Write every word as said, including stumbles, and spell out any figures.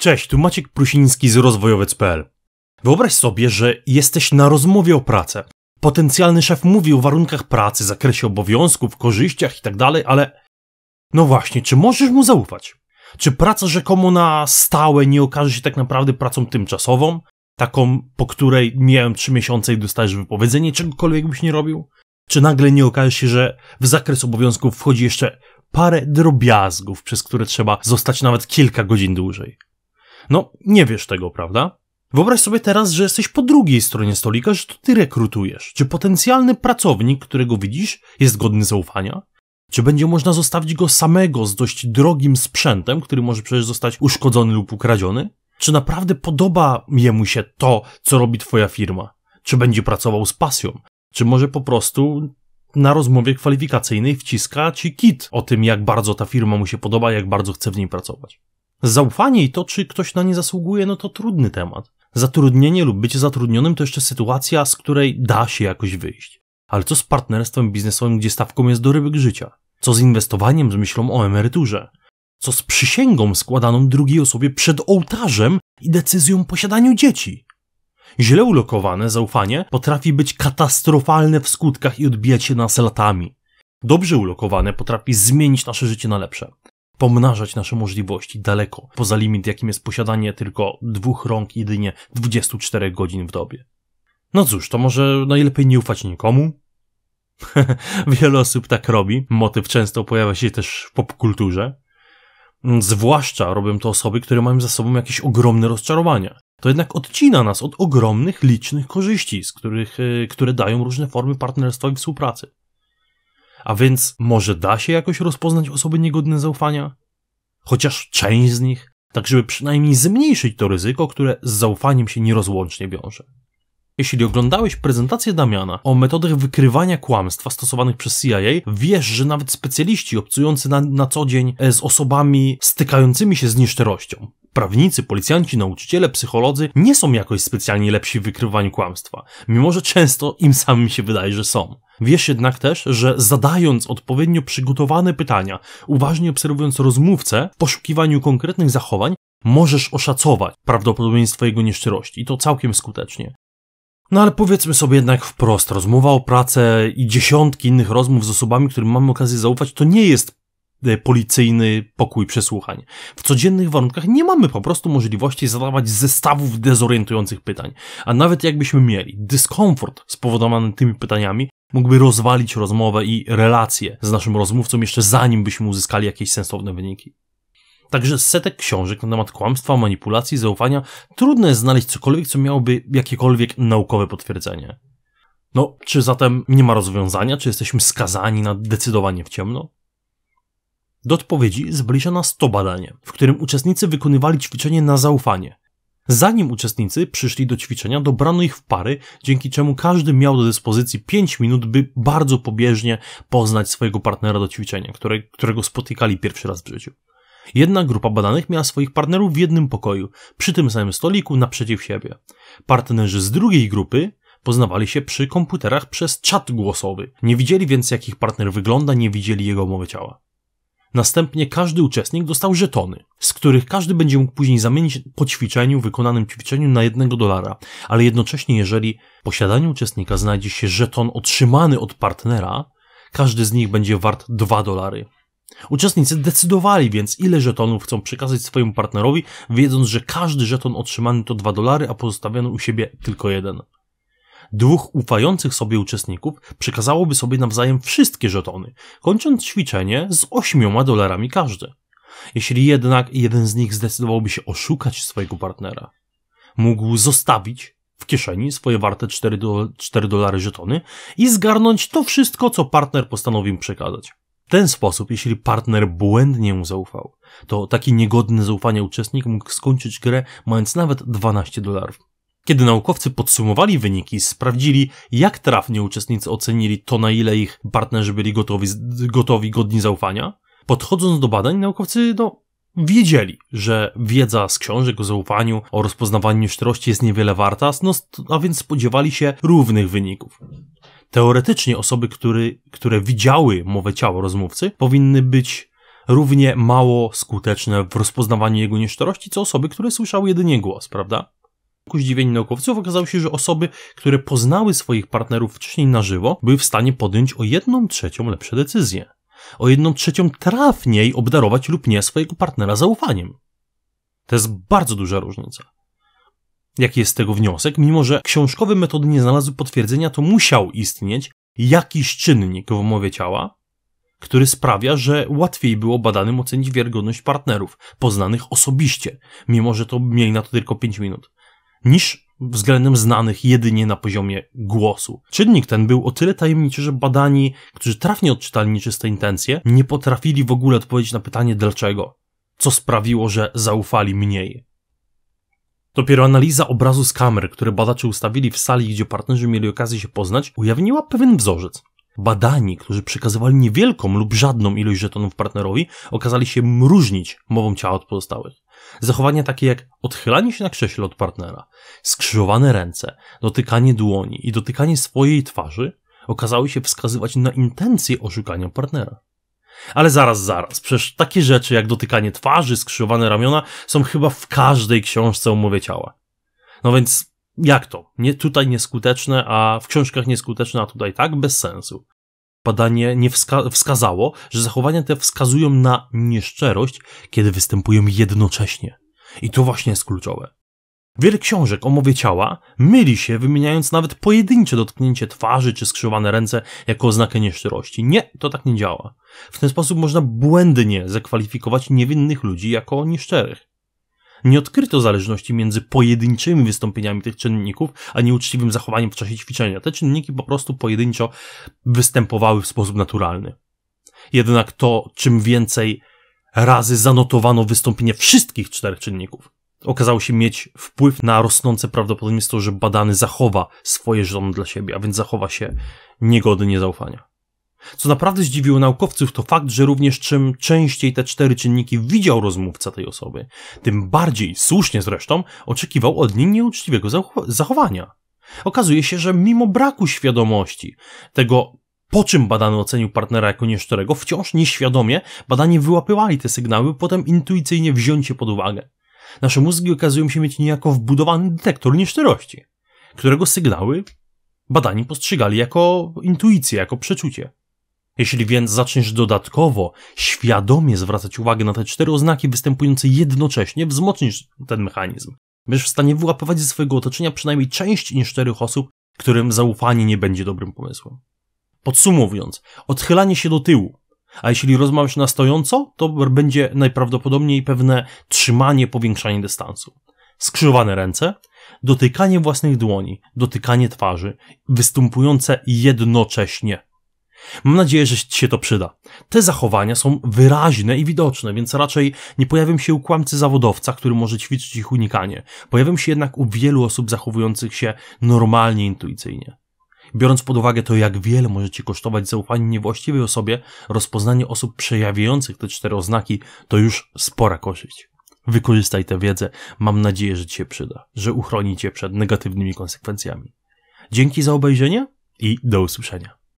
Cześć, tu Maciek Prusiński z rozwojowec kropka pe el. Wyobraź sobie, że jesteś na rozmowie o pracę. Potencjalny szef mówi o warunkach pracy, zakresie obowiązków, korzyściach itd., ale no właśnie, czy możesz mu zaufać? Czy praca rzekomo na stałe nie okaże się tak naprawdę pracą tymczasową? Taką, po której miałem trzy miesiące i dostajesz wypowiedzenie, czegokolwiek byś nie robił? Czy nagle nie okaże się, że w zakres obowiązków wchodzi jeszcze parę drobiazgów, przez które trzeba zostać nawet kilka godzin dłużej? No, nie wiesz tego, prawda? Wyobraź sobie teraz, że jesteś po drugiej stronie stolika, że to ty rekrutujesz. Czy potencjalny pracownik, którego widzisz, jest godny zaufania? Czy będzie można zostawić go samego z dość drogim sprzętem, który może przecież zostać uszkodzony lub ukradziony? Czy naprawdę podoba jemu się to, co robi twoja firma? Czy będzie pracował z pasją? Czy może po prostu na rozmowie kwalifikacyjnej wciska ci kit o tym, jak bardzo ta firma mu się podoba, jak bardzo chce w niej pracować? Zaufanie i to, czy ktoś na nie zasługuje, no to trudny temat. Zatrudnienie lub bycie zatrudnionym to jeszcze sytuacja, z której da się jakoś wyjść. Ale co z partnerstwem biznesowym, gdzie stawką jest dorybek życia? Co z inwestowaniem z myślą o emeryturze? Co z przysięgą składaną drugiej osobie przed ołtarzem i decyzją o posiadaniu dzieci? Źle ulokowane zaufanie potrafi być katastrofalne w skutkach i odbijać się nas latami. Dobrze ulokowane potrafi zmienić nasze życie na lepsze. Pomnażać nasze możliwości daleko poza limit, jakim jest posiadanie tylko dwóch rąk jedynie dwudziestu czterech godzin w dobie. No cóż, to może najlepiej nie ufać nikomu? Wiele osób tak robi. Motyw często pojawia się też w popkulturze. Zwłaszcza robią to osoby, które mają za sobą jakieś ogromne rozczarowania. To jednak odcina nas od ogromnych, licznych korzyści, z których, które dają różne formy partnerstwa i współpracy. A więc może da się jakoś rozpoznać osoby niegodne zaufania? Chociaż część z nich, tak żeby przynajmniej zmniejszyć to ryzyko, które z zaufaniem się nierozłącznie wiąże. Jeśli oglądałeś prezentację Damiana o metodach wykrywania kłamstwa stosowanych przez C I A, wiesz, że nawet specjaliści obcujący na, na co dzień z osobami stykającymi się z nieszczerością, prawnicy, policjanci, nauczyciele, psycholodzy nie są jakoś specjalnie lepsi w wykrywaniu kłamstwa, mimo że często im samym się wydaje, że są. Wiesz jednak też, że zadając odpowiednio przygotowane pytania, uważnie obserwując rozmówcę w poszukiwaniu konkretnych zachowań, możesz oszacować prawdopodobieństwo jego nieszczerości i to całkiem skutecznie. No ale powiedzmy sobie jednak wprost, rozmowa o pracę i dziesiątki innych rozmów z osobami, którym mamy okazję zaufać, to nie jest policyjny pokój przesłuchań. W codziennych warunkach nie mamy po prostu możliwości zadawać zestawów dezorientujących pytań, a nawet jakbyśmy mieli, dyskomfort spowodowany tymi pytaniami mógłby rozwalić rozmowę i relacje z naszym rozmówcą jeszcze zanim byśmy uzyskali jakieś sensowne wyniki. Także z setek książek na temat kłamstwa, manipulacji i zaufania trudno jest znaleźć cokolwiek, co miałoby jakiekolwiek naukowe potwierdzenie. No, czy zatem nie ma rozwiązania? Czy jesteśmy skazani na decydowanie w ciemno? Do odpowiedzi zbliża nas to badanie, w którym uczestnicy wykonywali ćwiczenie na zaufanie. Zanim uczestnicy przyszli do ćwiczenia, dobrano ich w pary, dzięki czemu każdy miał do dyspozycji pięć minut, by bardzo pobieżnie poznać swojego partnera do ćwiczenia, które, którego spotykali pierwszy raz w życiu. Jedna grupa badanych miała swoich partnerów w jednym pokoju, przy tym samym stoliku, naprzeciw siebie. Partnerzy z drugiej grupy poznawali się przy komputerach przez czat głosowy. Nie widzieli więc, jak ich partner wygląda, nie widzieli jego mowy ciała. Następnie każdy uczestnik dostał żetony, z których każdy będzie mógł później zamienić po ćwiczeniu, wykonanym ćwiczeniu na jednego dolara, ale jednocześnie jeżeli w posiadaniu uczestnika znajdzie się żeton otrzymany od partnera, każdy z nich będzie wart dwa dolary. Uczestnicy decydowali więc, ile żetonów chcą przekazać swojemu partnerowi, wiedząc, że każdy żeton otrzymany to dwa dolary, a pozostawiony u siebie tylko jeden. Dwóch ufających sobie uczestników przekazałoby sobie nawzajem wszystkie żetony, kończąc ćwiczenie z ośmioma dolarami każdy. Jeśli jednak jeden z nich zdecydowałby się oszukać swojego partnera, mógł zostawić w kieszeni swoje warte cztery dolary żetony i zgarnąć to wszystko, co partner postanowił przekazać. W ten sposób, jeśli partner błędnie mu zaufał, to taki niegodny zaufania uczestnik mógł skończyć grę mając nawet dwanaście dolarów. Kiedy naukowcy podsumowali wyniki, sprawdzili, jak trafnie uczestnicy ocenili to, na ile ich partnerzy byli gotowi, gotowi godni zaufania. Podchodząc do badań, naukowcy no, wiedzieli, że wiedza z książek o zaufaniu, o rozpoznawaniu nieszczerości jest niewiele warta, no, a więc spodziewali się równych wyników. Teoretycznie osoby, który, które widziały mowę ciała rozmówcy, powinny być równie mało skuteczne w rozpoznawaniu jego nieszczerości, co osoby, które słyszały jedynie głos, prawda? Ku zdziwieniu naukowców okazało się, że osoby, które poznały swoich partnerów wcześniej na żywo, były w stanie podjąć o jedną trzecią lepsze decyzje. O jedną trzecią trafniej obdarować lub nie swojego partnera zaufaniem. To jest bardzo duża różnica. Jaki jest z tego wniosek? Mimo że książkowe metody nie znalazły potwierdzenia, to musiał istnieć jakiś czynnik w mowie ciała, który sprawia, że łatwiej było badanym ocenić wiarygodność partnerów poznanych osobiście, mimo że to mieli na to tylko pięć minut, niż względem znanych jedynie na poziomie głosu. Czynnik ten był o tyle tajemniczy, że badani, którzy trafnie odczytali nieczyste intencje, nie potrafili w ogóle odpowiedzieć na pytanie dlaczego, co sprawiło, że zaufali mniej. Dopiero analiza obrazu z kamer, które badacze ustawili w sali, gdzie partnerzy mieli okazję się poznać, ujawniła pewien wzorzec. Badani, którzy przekazywali niewielką lub żadną ilość żetonów partnerowi, okazali się różnić mową ciała od pozostałych. Zachowania takie jak odchylanie się na krześle od partnera, skrzyżowane ręce, dotykanie dłoni i dotykanie swojej twarzy okazały się wskazywać na intencję oszukania partnera. Ale zaraz, zaraz, przecież takie rzeczy jak dotykanie twarzy, skrzyżowane ramiona są chyba w każdej książce o mowie ciała. No więc jak to? Nie, tutaj nieskuteczne, a w książkach nieskuteczne, a tutaj tak? Bez sensu. Badanie nie wska- wskazało, że zachowania te wskazują na nieszczerość, kiedy występują jednocześnie. I to właśnie jest kluczowe. Wiele książek o mowie ciała myli się, wymieniając nawet pojedyncze dotknięcie twarzy czy skrzyżowane ręce jako oznakę nieszczerości. Nie, to tak nie działa. W ten sposób można błędnie zakwalifikować niewinnych ludzi jako nieszczerych. Nie odkryto zależności między pojedynczymi wystąpieniami tych czynników, a nieuczciwym zachowaniem w czasie ćwiczenia. Te czynniki po prostu pojedynczo występowały w sposób naturalny. Jednak to, czym więcej razy zanotowano wystąpienie wszystkich czterech czynników, okazało się mieć wpływ na rosnące prawdopodobieństwo, że badany zachowa swoje żony dla siebie, a więc zachowa się niegodnie zaufania. Co naprawdę zdziwiło naukowców, to fakt, że również czym częściej te cztery czynniki widział rozmówca tej osoby, tym bardziej, słusznie zresztą, oczekiwał od niej nieuczciwego zachowania. Okazuje się, że mimo braku świadomości tego, po czym badany ocenił partnera jako nieszczerego, wciąż nieświadomie badani wyłapywali te sygnały, potem intuicyjnie wziąć je pod uwagę. Nasze mózgi okazują się mieć niejako wbudowany detektor nieszczerości, którego sygnały badani postrzegali jako intuicję, jako przeczucie. Jeśli więc zaczniesz dodatkowo, świadomie zwracać uwagę na te cztery oznaki występujące jednocześnie, wzmocnisz ten mechanizm. Będziesz w stanie wyłapywać ze swojego otoczenia przynajmniej część nieszczerych osób, którym zaufanie nie będzie dobrym pomysłem. Podsumowując, odchylanie się do tyłu, a jeśli rozmawiasz na stojąco, to będzie najprawdopodobniej pewne trzymanie, powiększanie dystansu. Skrzyżowane ręce, dotykanie własnych dłoni, dotykanie twarzy, występujące jednocześnie. Mam nadzieję, że ci się to przyda. Te zachowania są wyraźne i widoczne, więc raczej nie pojawią się u kłamcy zawodowca, który może ćwiczyć ich unikanie. Pojawią się jednak u wielu osób zachowujących się normalnie, intuicyjnie. Biorąc pod uwagę to, jak wiele może ci kosztować zaufanie niewłaściwej osobie, rozpoznanie osób przejawiających te cztery oznaki to już spora korzyść. Wykorzystaj tę wiedzę. Mam nadzieję, że ci się przyda, że uchroni cię przed negatywnymi konsekwencjami. Dzięki za obejrzenie i do usłyszenia.